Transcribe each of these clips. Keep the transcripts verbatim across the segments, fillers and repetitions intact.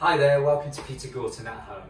Hi there, welcome to Peter Gorton at Home.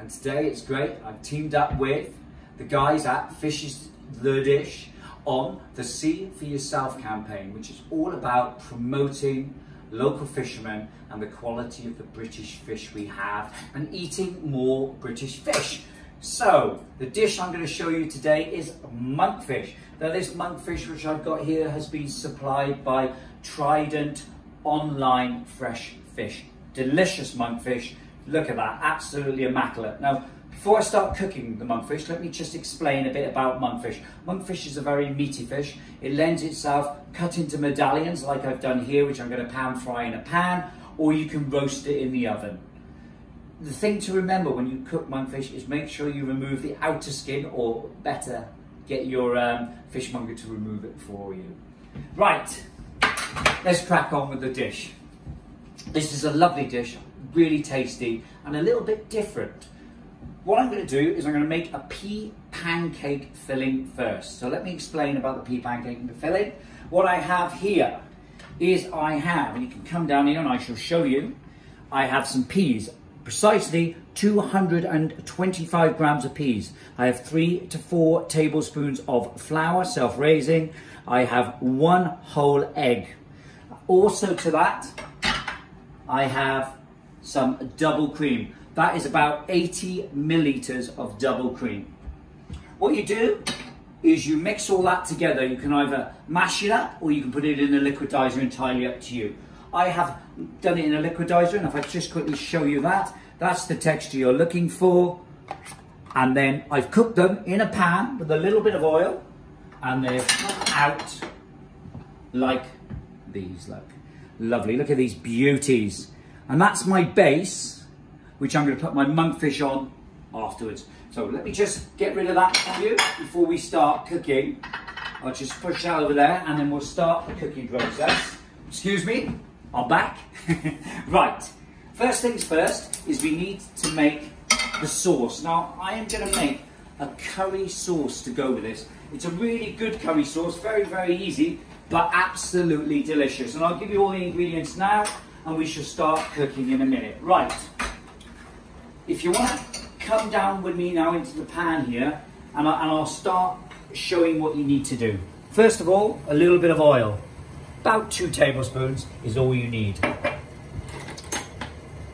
And today it's great, I'm teamed up with the guys at Fish is the Dish on the Sea for Yourself campaign, which is all about promoting local fishermen and the quality of the British fish we have and eating more British fish. So, the dish I'm going to show you today is monk fish. Now this monk fish which I've got here has been supplied by Trident Online Fresh Fish. Delicious monkfish, look at that, absolutely immaculate. Now, before I start cooking the monkfish, let me just explain a bit about monkfish. Monkfish is a very meaty fish. It lends itself cut into medallions like I've done here, which I'm going to pan fry in a pan, or you can roast it in the oven. The thing to remember when you cook monkfish is make sure you remove the outer skin, or better, get your um, fishmonger to remove it for you. Right, let's crack on with the dish. This is a lovely dish, really tasty and a little bit different. What I'm going to do is I'm going to make a pea pancake filling first. So let me explain about the pea pancake and the filling. What I have here is I have, and you can come down here and I shall show you, I have some peas, precisely two hundred twenty-five grams of peas. I have three to four tablespoons of flour, self-raising. I have one whole egg. Also to that, I have some double cream. That is about eighty milliliters of double cream. What you do is you mix all that together. You can either mash it up or you can put it in a liquidizer, entirely up to you. I have done it in a liquidizer, and if I just quickly show you that, that's the texture you're looking for. And then I've cooked them in a pan with a little bit of oil, and they've come out like these, look. Lovely, look at these beauties. And that's my base, which I'm going to put my monkfish on afterwards. So let me just get rid of that for you before we start cooking. I'll just push that over there and then we'll start the cooking process. Excuse me, I'm back. Right, first things first is we need to make the sauce. Now I am going to make a curry sauce to go with this. It's a really good curry sauce, very, very easy, but absolutely delicious. And I'll give you all the ingredients now and we shall start cooking in a minute. Right, if you want to come down with me now into the pan here and, I, and I'll start showing what you need to do. First of all, a little bit of oil. About two tablespoons is all you need.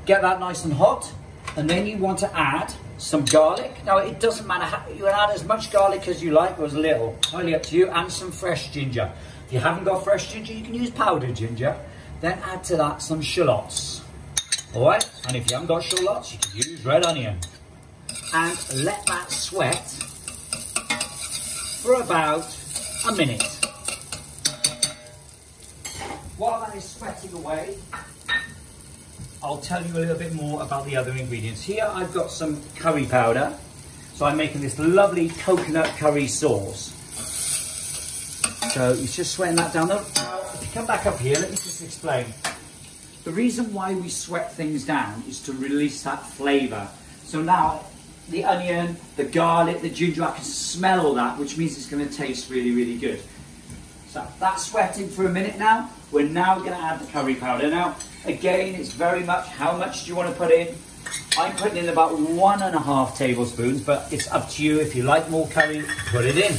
Get that nice and hot, and then you want to add some garlic. Now it doesn't matter, how, you can add as much garlic as you like or as little, only up to you, and some fresh ginger. If you haven't got fresh ginger, you can use powdered ginger. Then add to that some shallots. All right, and if you haven't got shallots, you can use red onion. And let that sweat for about a minute. While that is sweating away, I'll tell you a little bit more about the other ingredients. Here I've got some curry powder. So I'm making this lovely coconut curry sauce. So you're just sweating that down. Now, if you come back up here, let me just explain. The reason why we sweat things down is to release that flavour. So now, the onion, the garlic, the ginger, I can smell all that, which means it's going to taste really, really good. So that's sweating for a minute now. We're now going to add the curry powder. Now, again, it's very much how much do you want to put in. I'm putting in about one and a half tablespoons, but it's up to you. If you like more curry, put it in.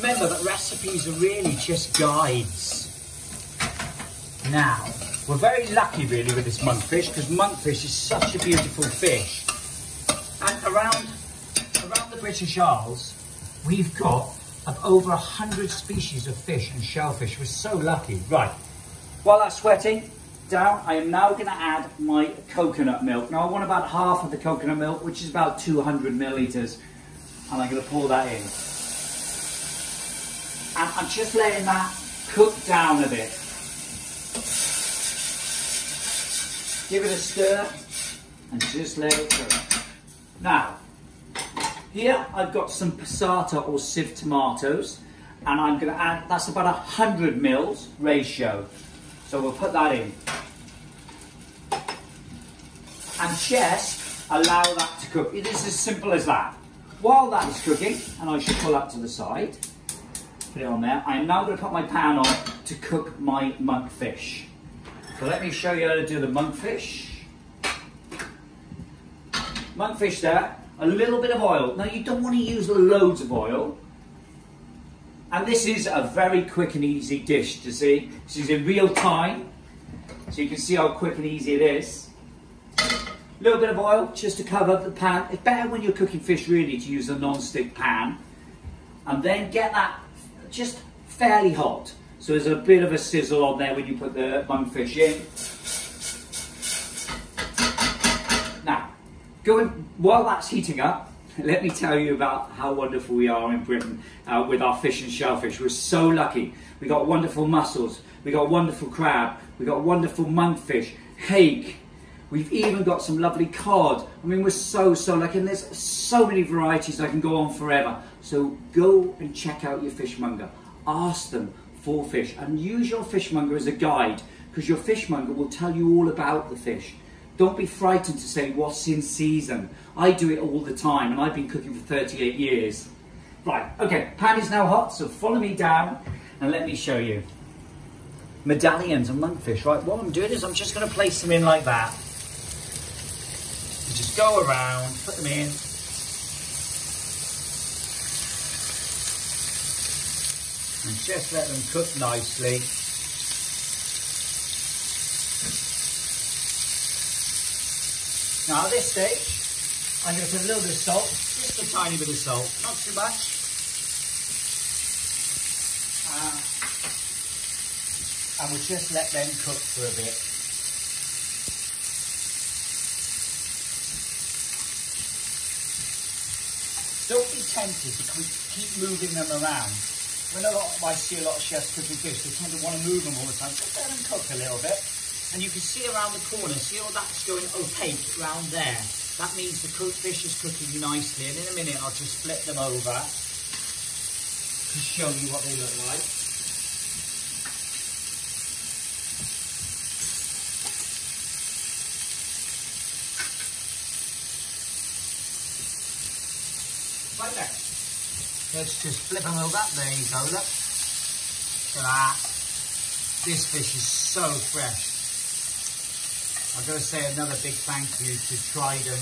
Remember that recipes are really just guides. Now, we're very lucky really with this monkfish, because monkfish is such a beautiful fish. And around, around the British Isles, we've got of over one hundred species of fish and shellfish. We're so lucky. Right, while that's sweating down, I am now going to add my coconut milk. Now I want about half of the coconut milk, which is about two hundred millilitres. And I'm going to pour that in. And I'm just letting that cook down a bit. Give it a stir and just let it cook. Now, here I've got some passata or sieve tomatoes, and I'm going to add, that's about one hundred mils ratio. So we'll put that in. And just allow that to cook. It is as simple as that. While that is cooking, and I should pull up to the side, put it on there. I'm now going to put my pan on to cook my monk fish. So let me show you how to do the monk fish. Monk fish that, a little bit of oil. Now you don't want to use loads of oil. And this is a very quick and easy dish to see. This is in real time, so you can see how quick and easy it is. A little bit of oil just to cover the pan. It's better when you're cooking fish really to use a non-stick pan. And then get that just fairly hot. So there's a bit of a sizzle on there when you put the monk fish in. Now, go in, while that's heating up, let me tell you about how wonderful we are in Britain uh, with our fish and shellfish. We're so lucky. We got wonderful mussels, we got wonderful crab, we got wonderful monkfish, hake. We've even got some lovely cod. I mean, we're so, so lucky, and there's so many varieties. I can go on forever. So go and check out your fishmonger. Ask them for fish, and use your fishmonger as a guide, because your fishmonger will tell you all about the fish. Don't be frightened to say what's in season. I do it all the time, and I've been cooking for thirty-eight years. Right, okay, pan is now hot, so follow me down and let me show you. Medallions and monkfish, right? What I'm doing is I'm just gonna place them in like that. And just go around, put them in. And just let them cook nicely. Now at this stage, I'm going to put a little bit of salt, just a tiny bit of salt, not too much. Uh, and we'll just let them cook for a bit. Don't be tempted to keep moving them around. When a lot of, I see a lot of chefs cooking fish, they tend to want to move them all the time. Just let them cook a little bit. And you can see around the corner, see all that's going opaque around there. That means the cooked fish is cooking nicely. And in a minute, I'll just flip them over to show you what they look like. Right there. Let's just flip them over. There you go, look. Look at that. This fish is so fresh. I've got to say another big thank you to Trident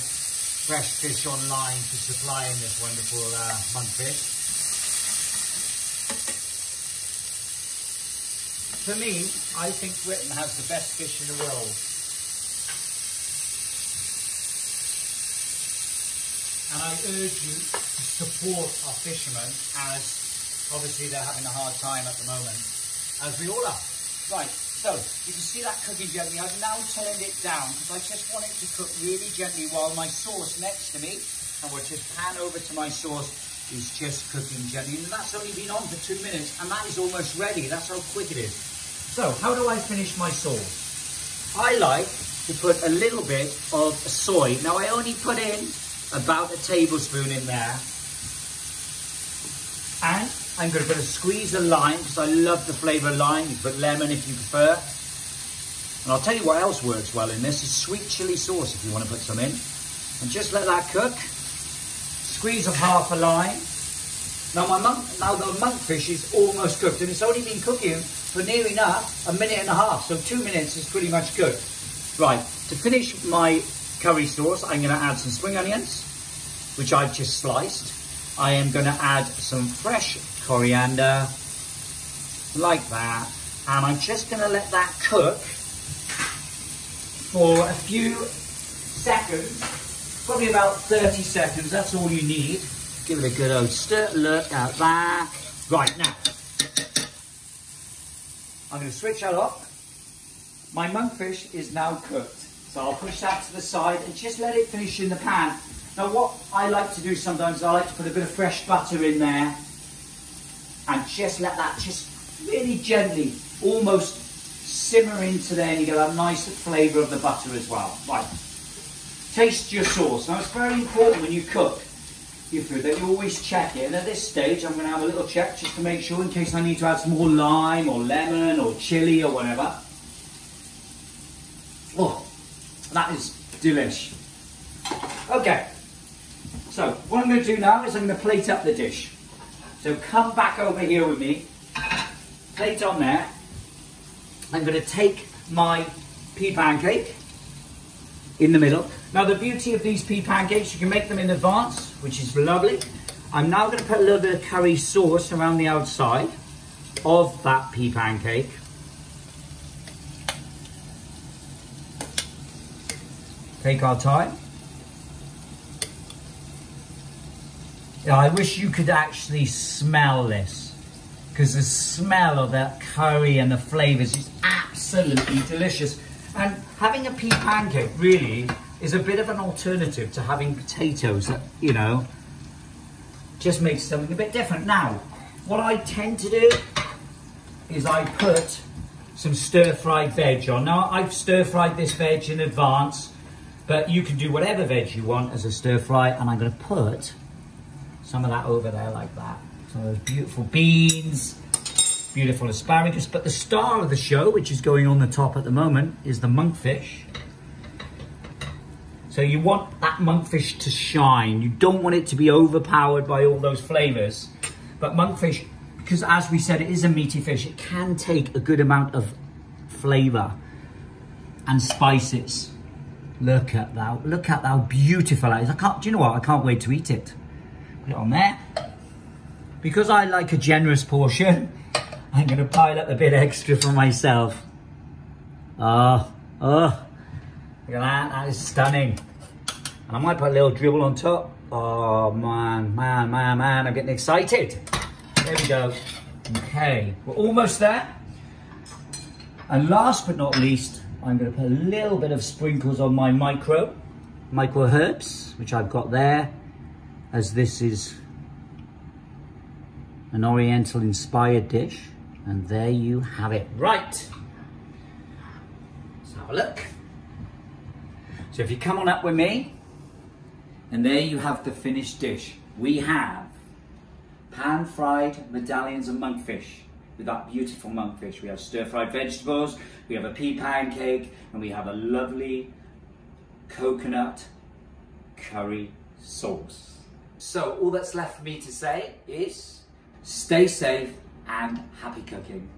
Fresh Fish Online for supplying this wonderful uh, monkfish. For me, I think Britain has the best fish in the world. And I urge you to support our fishermen, as obviously they're having a hard time at the moment, as we all are. Right, so you can see that cooking gently. I've now turned it down because I just want it to cook really gently while my sauce next to me, and we'll just pan over to my sauce, is just cooking gently. And that's only been on for two minutes, and that is almost ready. That's how quick it is. So how do I finish my sauce? I like to put a little bit of soy. Now I only put in about a tablespoon in there. And I'm going to put a squeeze of lime, because I love the flavour of lime. You put lemon if you prefer. And I'll tell you what else works well in this is sweet chilli sauce, if you want to put some in. And just let that cook. Squeeze of half a lime. Now my monk, now the monkfish is almost cooked, and it's only been cooking for near enough a minute and a half. So two minutes is pretty much good. Right, to finish my curry sauce, I'm going to add some spring onions, which I've just sliced. I am going to add some fresh coriander, like that, and I'm just going to let that cook for a few seconds, probably about thirty seconds, that's all you need. Give it a good old stir, look at that. Right, now, I'm going to switch that off. My monkfish is now cooked, so I'll push that to the side and just let it finish in the pan. Now what I like to do sometimes, I like to put a bit of fresh butter in there and just let that just really gently almost simmer into there, and you get a nice flavour of the butter as well. Right, taste your sauce. Now it's very important when you cook your food that you always check it. And at this stage I'm going to have a little check just to make sure, in case I need to add some more lime or lemon or chilli or whatever. Oh, that is delish. Okay. So what I'm going to do now is I'm going to plate up the dish. So come back over here with me, plate on there. I'm going to take my pea pancake in the middle. Now the beauty of these pea pancakes, you can make them in advance, which is lovely. I'm now going to put a little bit of curry sauce around the outside of that pea pancake. Take our time. Now, I wish you could actually smell this, because the smell of that curry and the flavours is absolutely delicious. And having a pea pancake really is a bit of an alternative to having potatoes. That, you know, just makes something a bit different. Now, what I tend to do is I put some stir-fried veg on. Now, I've stir-fried this veg in advance, but you can do whatever veg you want as a stir-fry. And I'm going to put some of that over there like that. Some of those beautiful beans, beautiful asparagus. But the star of the show, which is going on the top at the moment, is the monk fish. So you want that monk fish to shine. You don't want it to be overpowered by all those flavors. But monk fish, because as we said, it is a meaty fish, it can take a good amount of flavor and spices. Look at that, look at how beautiful that is. I can't, do you know what? I can't wait to eat it. Put it on there. Because I like a generous portion, I'm going to pile up a bit extra for myself. Oh, oh, look at that, that is stunning. And I might put a little dribble on top. Oh man, man, man, man, I'm getting excited. There we go. Okay, we're almost there. And last but not least, I'm going to put a little bit of sprinkles on my micro, micro herbs, which I've got there, as this is an Oriental inspired dish. And there you have it. Right, let's have a look. So if you come on up with me, and there you have the finished dish. We have pan-fried medallions of monkfish with that beautiful monkfish. We have stir-fried vegetables, we have a pea pancake, and we have a lovely coconut curry sauce. So all that's left for me to say is stay safe and happy cooking.